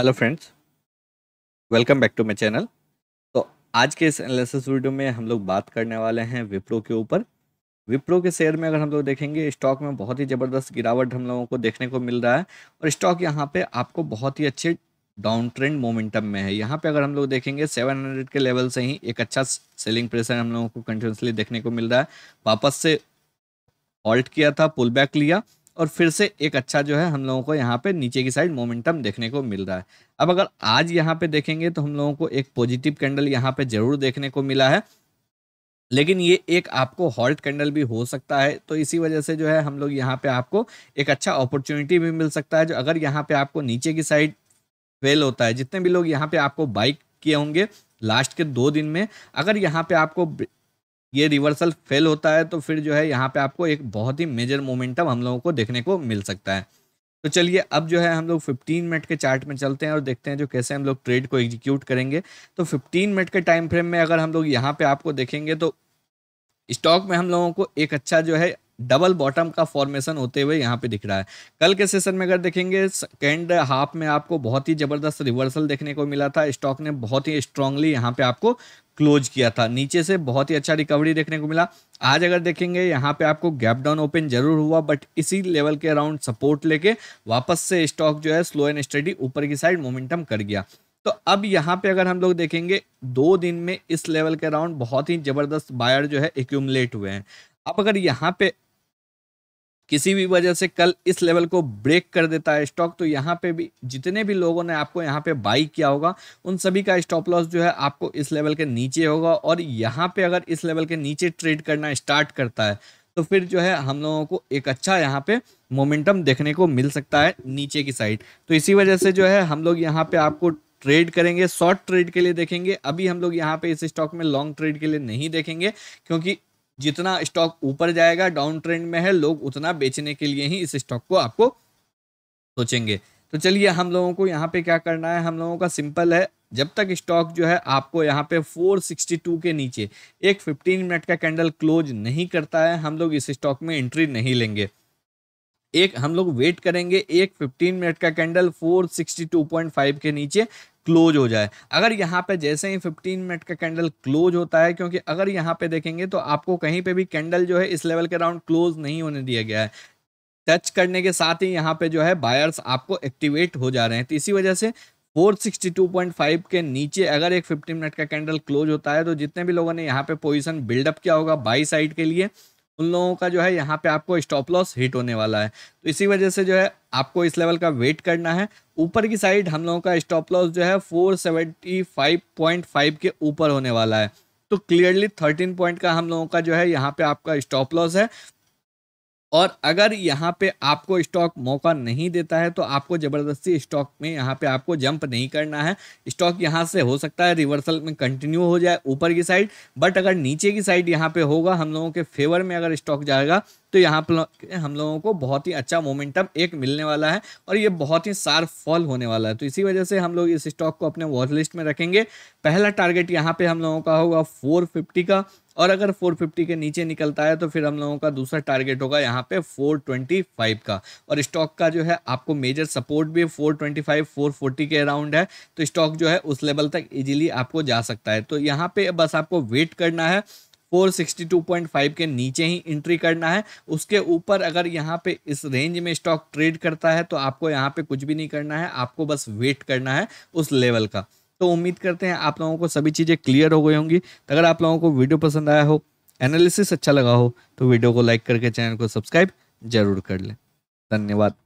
Hello friends, welcome back to my channel. तो आज के इस एनालिसिस वीडियो में हम लोग बात करने वाले हैं विप्रो के ऊपर। विप्रो के शेयर में अगर हम लोग देखेंगे, स्टॉक में बहुत ही ज़बरदस्त गिरावट हम लोगों को देखने को मिल रहा है और स्टॉक यहाँ पे आपको बहुत ही अच्छे डाउन ट्रेंड मोमेंटम में है। यहाँ पे अगर हम लोग देखेंगे 700 के लेवल से ही एक अच्छा सेलिंग प्रेशर हम लोगों को कंटिन्यूसली देखने को मिल रहा है। वापस से हॉल्ट किया था, पुल बैक लिया और फिर से एक अच्छा जो है हम लोगों को यहाँ पे नीचे की साइड मोमेंटम देखने को मिल रहा है। अब अगर आज यहाँ पे देखेंगे तो हम लोगों को एक पॉजिटिव कैंडल यहाँ पे जरूर देखने को मिला है, लेकिन ये एक आपको हॉल्ट कैंडल भी हो सकता है। तो इसी वजह से जो है हम लोग यहाँ पे आपको एक अच्छा अपॉर्चुनिटी भी मिल सकता है। जो अगर यहाँ पे आपको नीचे की साइड फेल होता है, जितने भी लोग यहाँ पे आपको बाइक किए होंगे लास्ट के 2 दिन में, अगर यहाँ पे आपको ये रिवर्सल फेल होता है तो फिर जो है यहाँ पे आपको एक बहुत ही मेजर मोमेंटम हम लोगों को देखने को मिल सकता है। तो चलिए अब जो है हम लोग 15 मिनट के चार्ट में चलते हैं और देखते हैं जो कैसे हम लोग ट्रेड को एग्जीक्यूट करेंगे। तो 15 मिनट के टाइम फ्रेम में अगर हम लोग यहाँ पे आपको देखेंगे तो स्टॉक में हम लोगों को एक अच्छा जो है डबल बॉटम का फॉर्मेशन होते हुए यहाँ पे दिख रहा है। कल के सेशन में अगर देखेंगे सेकेंड हाफ में आपको बहुत ही ज़बरदस्त रिवर्सल देखने को मिला था। स्टॉक ने बहुत ही स्ट्रांगली यहाँ पे आपको क्लोज किया था, नीचे से बहुत ही अच्छा रिकवरी देखने को मिला। आज अगर देखेंगे यहाँ पे आपको गैप डाउन ओपन जरूर हुआ, बट इसी लेवल के अराउंड सपोर्ट लेके वापस से स्टॉक जो है स्लो एंड स्टडी ऊपर की साइड मोमेंटम कर गया। तो अब यहाँ पे अगर हम लोग देखेंगे 2 दिन में इस लेवल के अराउंड बहुत ही ज़बरदस्त बायर जो है एक्यूमुलेट हुए हैं। अब अगर यहाँ पे किसी भी वजह से कल इस लेवल को ब्रेक कर देता है स्टॉक, तो यहाँ पे भी जितने भी लोगों ने आपको यहाँ पे बाई किया होगा उन सभी का स्टॉप लॉस जो है आपको इस लेवल के नीचे होगा। और यहाँ पे अगर इस लेवल के नीचे ट्रेड करना स्टार्ट करता है तो फिर जो है हम लोगों को एक अच्छा यहाँ पे मोमेंटम देखने को मिल सकता है नीचे की साइड। तो इसी वजह से जो है हम लोग यहाँ पे आपको ट्रेड करेंगे, शॉर्ट ट्रेड के लिए देखेंगे। अभी हम लोग यहाँ पे इस स्टॉक में लॉन्ग ट्रेड के लिए नहीं देखेंगे, क्योंकि जितना स्टॉक ऊपर जाएगा, डाउन ट्रेंड में है, लोग उतना बेचने के लिए ही इस स्टॉक को आपको सोचेंगे। तो चलिए हम लोगों को यहाँ पे क्या करना है, हम लोगों का सिंपल है। जब तक स्टॉक जो है आपको यहाँ पे 462 के नीचे एक 15 मिनट का कैंडल क्लोज नहीं करता है, हम लोग इस स्टॉक में एंट्री नहीं लेंगे। एक हम लोग वेट करेंगे, एक 15 मिनट का कैंडल 462.5 के नीचे क्लोज हो जाए। अगर यहाँ पे जैसे ही 15 मिनट का कैंडल क्लोज होता है, क्योंकि अगर यहाँ पे देखेंगे तो आपको कहीं पे भी कैंडल जो है इस लेवल के अराउंड क्लोज नहीं होने दिया गया है। टच करने के साथ ही यहाँ पे जो है बायर्स आपको एक्टिवेट हो जा रहे हैं। तो इसी वजह से 462.5 के नीचे अगर एक 15 मिनट का कैंडल क्लोज होता है तो जितने भी लोगों ने यहाँ पे पोजिशन बिल्डअप किया होगा बाई साइड के लिए, उन लोगों का जो है यहाँ पे आपको स्टॉप लॉस हिट होने वाला है। तो इसी वजह से जो है आपको इस लेवल का वेट करना है। ऊपर की साइड हम लोगों का स्टॉप लॉस जो है 475.5 के ऊपर होने वाला है। तो क्लियरली 13 पॉइंट का हम लोगों का जो है यहाँ पे आपका स्टॉप लॉस है। और अगर यहाँ पे आपको स्टॉक मौका नहीं देता है तो आपको ज़बरदस्ती स्टॉक में यहाँ पे आपको जंप नहीं करना है। स्टॉक यहाँ से हो सकता है रिवर्सल में कंटिन्यू हो जाए ऊपर की साइड, बट अगर नीचे की साइड यहाँ पे होगा हम लोगों के फेवर में, अगर स्टॉक जाएगा तो यहाँ पर हम लोगों को बहुत ही अच्छा मोमेंटम एक मिलने वाला है और ये बहुत ही शार्प फॉल होने वाला है। तो इसी वजह से हम लोग इस स्टॉक को अपने वॉच लिस्ट में रखेंगे। पहला टारगेट यहाँ पे हम लोगों का होगा 450 का, और अगर 450 के नीचे निकलता है तो फिर हम लोगों का दूसरा टारगेट होगा यहाँ पे 425 का। और स्टॉक का जो है आपको मेजर सपोर्ट भी 425 440 के अराउंड है, तो स्टॉक जो है उस लेवल तक इजीली आपको जा सकता है। तो यहाँ पे बस आपको वेट करना है, 462.5 के नीचे ही एंट्री करना है। उसके ऊपर अगर यहाँ पे इस रेंज में स्टॉक ट्रेड करता है तो आपको यहाँ पे कुछ भी नहीं करना है, आपको बस वेट करना है उस लेवल का। तो उम्मीद करते हैं आप लोगों को सभी चीज़ें क्लियर हो गई होंगी। तो अगर आप लोगों को वीडियो पसंद आया हो, एनालिसिस अच्छा लगा हो, तो वीडियो को लाइक करके चैनल को सब्सक्राइब जरूर कर लें। धन्यवाद।